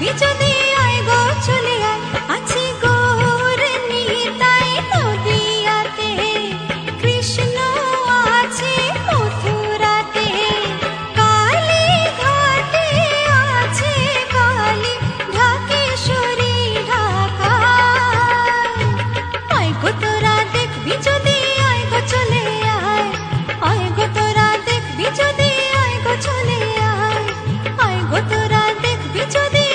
বিজনে আয় গো চলে আয় আছি গোর নিয়ে তাই নদিয়াতে কৃষ্ণ আছে মথুরাতে কালী ঘাটে আছে কালী ঢাকেশ্বরী ঢাকা আয় গো তোরা দেখবি যদি আয় গো চলে আয় গো তোরা দেখবি যদি আয় গো চলে আয় গো তোরা দেখবি যদি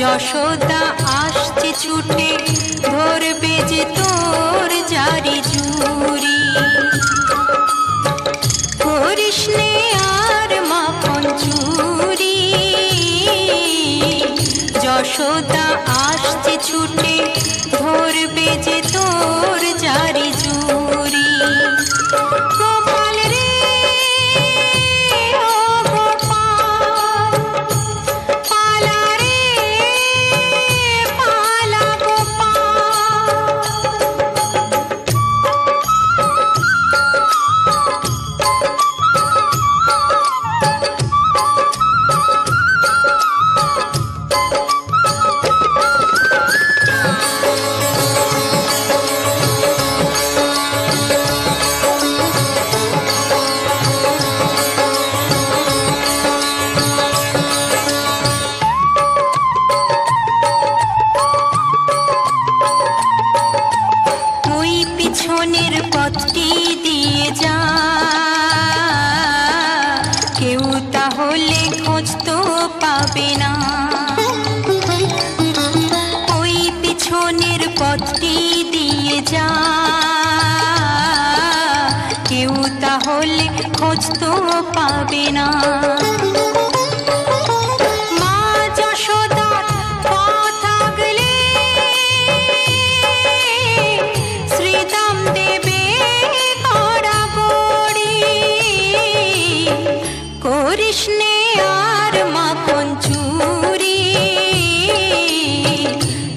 যশোদা আসছে ছুটে ধরবে যে তোর জারি জুরি কৃষ্ণে আর মাখন চুরি যশোদা আসছে ছুটে ধরবে যে তোর জারি জুরি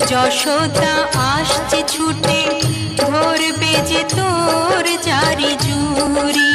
যশোদা আসছে ছুটে ধরবে যে তোর জারি জুরি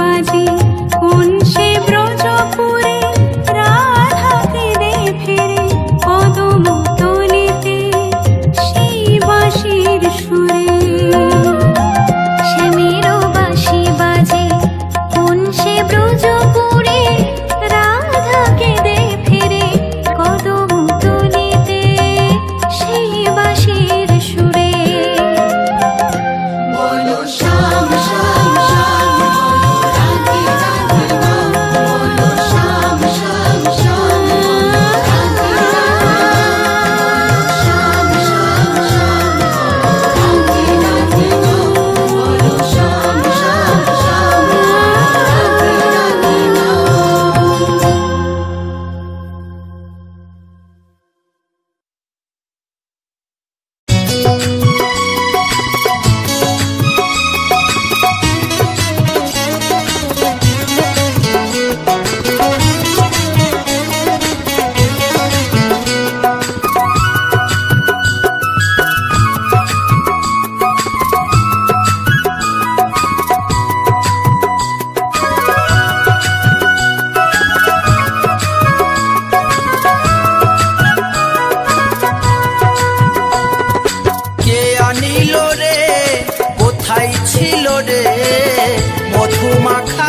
মধুমাখা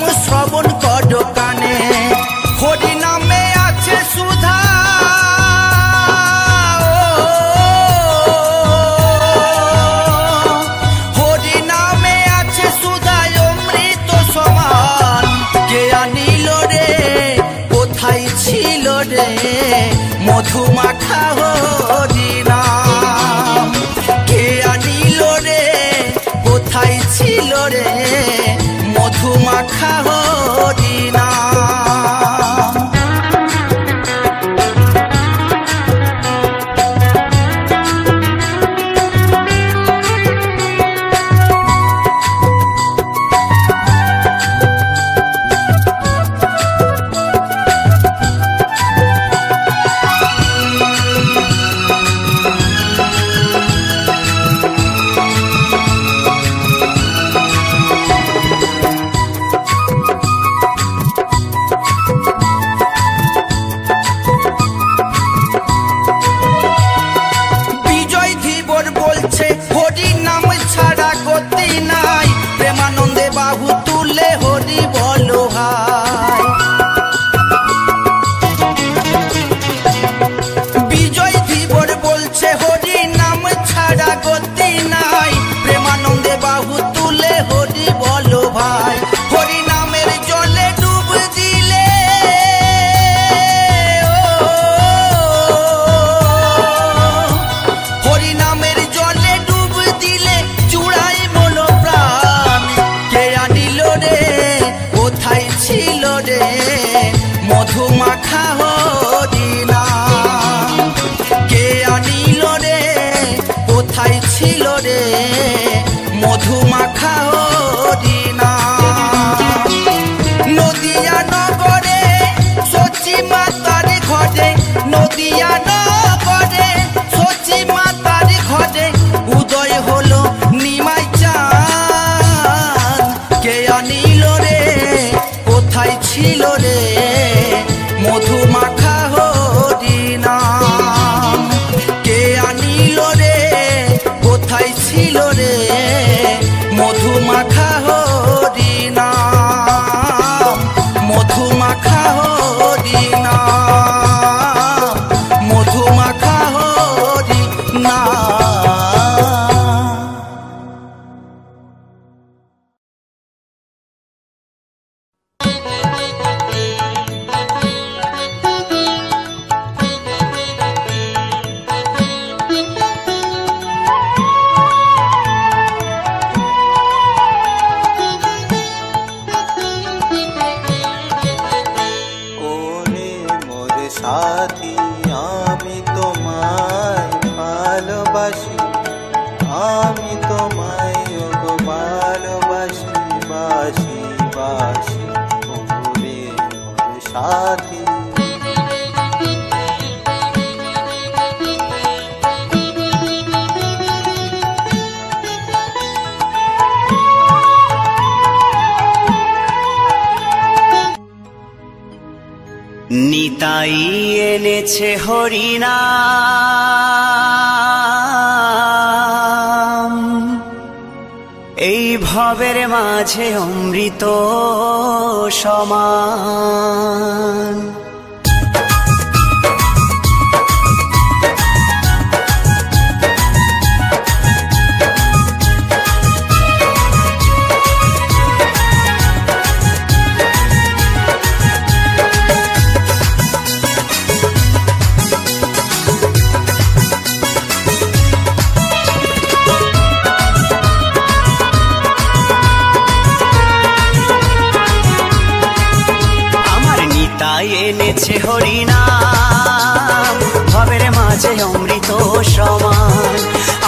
হরিনাম। মধুমাখা হরিনাম। কে আনিল রে, কোথায় ছিল রে মধুমাখা হরিনাম? নদিয়া নগরে সচি মাতার ঘরে, নদিয়া নগরে সচি মাতার ঘরে উদয় হলো নিমাই চাঁদ। কে আনিল রে, কোথায় ছিল রে মধুমাখা হরিনাম? কে আনিল রে, কোথায় ছিল রে মধুমাখা হরিনাম? মধুমাখা হরিনাম, মধুমাখা হরিনাম। নিতাই এনেছে হরিনাম, এই ভবের মাঝে অমৃত সমান। এনেছে হরিনাম, ভবের মাঝে অমৃত সমান।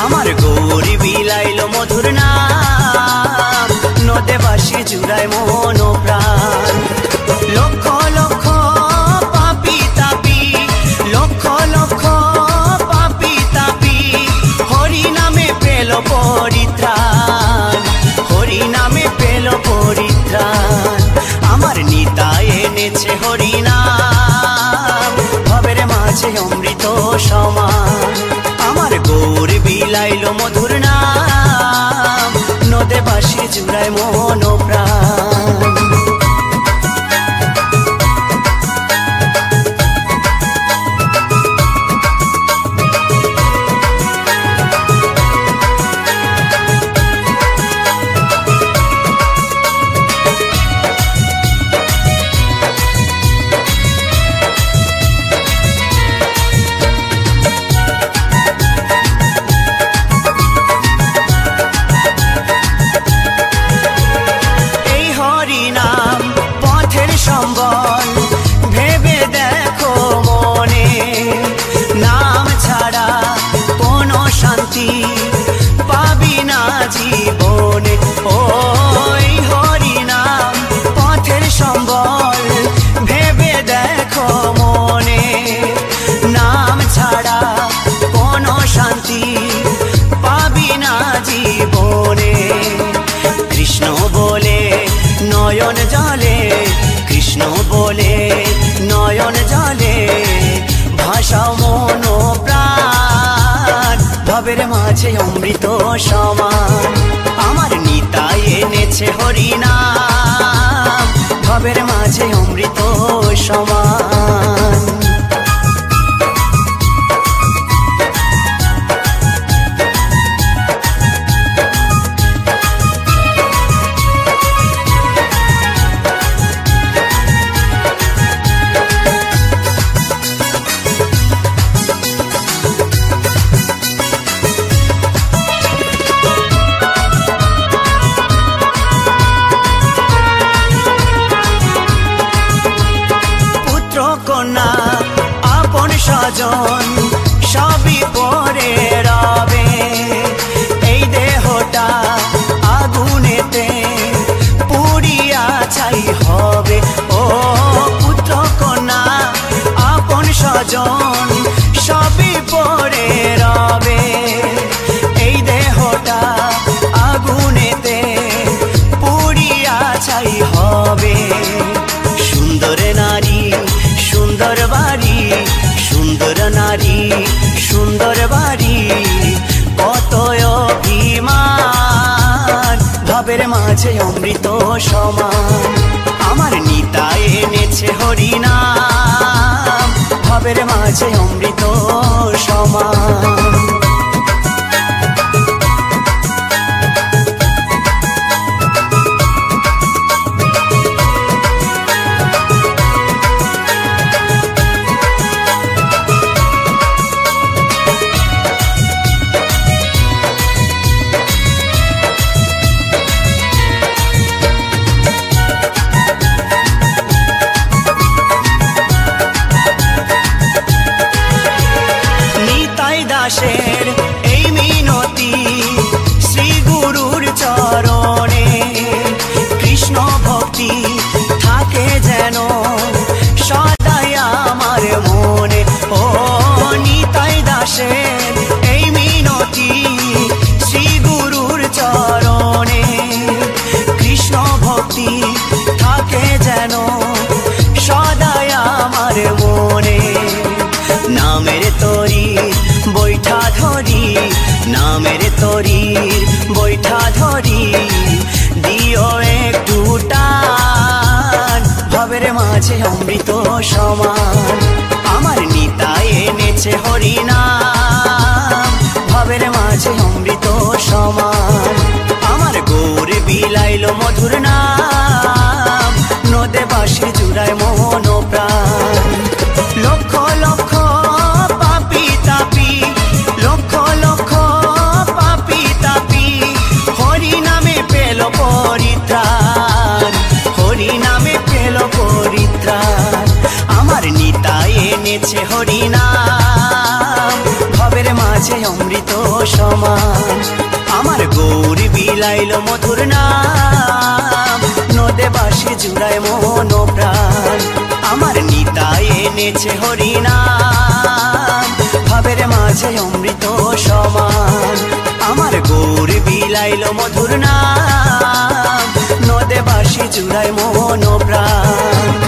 আমার গৌরী বিলাইল মধুর নাম, নদেবাসী জুড়ায় মন প্রাণ। লক্ষ লক্ষ পাপী তাপী, লক্ষ লক্ষ পাপী তাপী হরিনামে পেল পরিত্রাণ, হরিনামে পেল পরিত্রাণ। আমার নিতাই এনেছে হরিনাম, ভবের মাঝে অমৃত সমান। আমার গৌর বিলাইল মধুর নাম, নদেবাসী জুড়ায় মন প্রাণ। ভবের মাঝে অমৃত সমান। আমার নিতাই এনেছে হরিনাম, ভবের মাঝে অমৃত সমান। স্বজন সবই পরে রবে। এই দেহটা আগুনেতে পুড়িয়া ছাই হবে। ও পুত্র কন্যা আপন স্বজন সবই পরে রবে। এই দেহটা আগুনেতে পুড়িয়া ছাই হবে। সুন্দর নারী সুন্দর বাড়ি, সুন্দর নারী সুন্দর বাড়ি, কত অভিমান ভাবের মাঝে অমৃত সমান। আমার নিতাই এনেছে হরিনাম, ভাবের মাঝে অমৃত সমান। এই মিনতি শ্রী গুরুর চরণে কৃষ্ণ ভক্তি থাকে যেন সদাই আমার মনে। ও নিতাই দাসের এই মিনতি শ্রী গুরুর চরণে কৃষ্ণ ভক্তি থাকে যেন সদাই আমার মনে। নামের তরি বৈঠা ধরি, নামের তরির বৈঠা ধরি, দিও একটু টান ভাবের মাঝে অমৃত সমান। আমার নিতাই এনেছে হরিনাম, ভাবের মাঝে অমৃত সমান। আমার গৌর বিলাইল মধুর নাম, নদে বাসে জুড়ায় মন প্রাণ। লক্ষ লক্ষ এনেছে হরিনাম, ভাবের মাঝে অমৃত সমান। আমার গৌর বিলাইল মধুর নাম, নদে বাসে জুড়ায় মন প্রাণ। আমার নিতাই এনেছে হরিনাম, ভাবের মাঝে অমৃত সমান। আমার গৌর বিলাইল মধুর নাম, নদে বাসে জুড়ায় মন প্রাণ।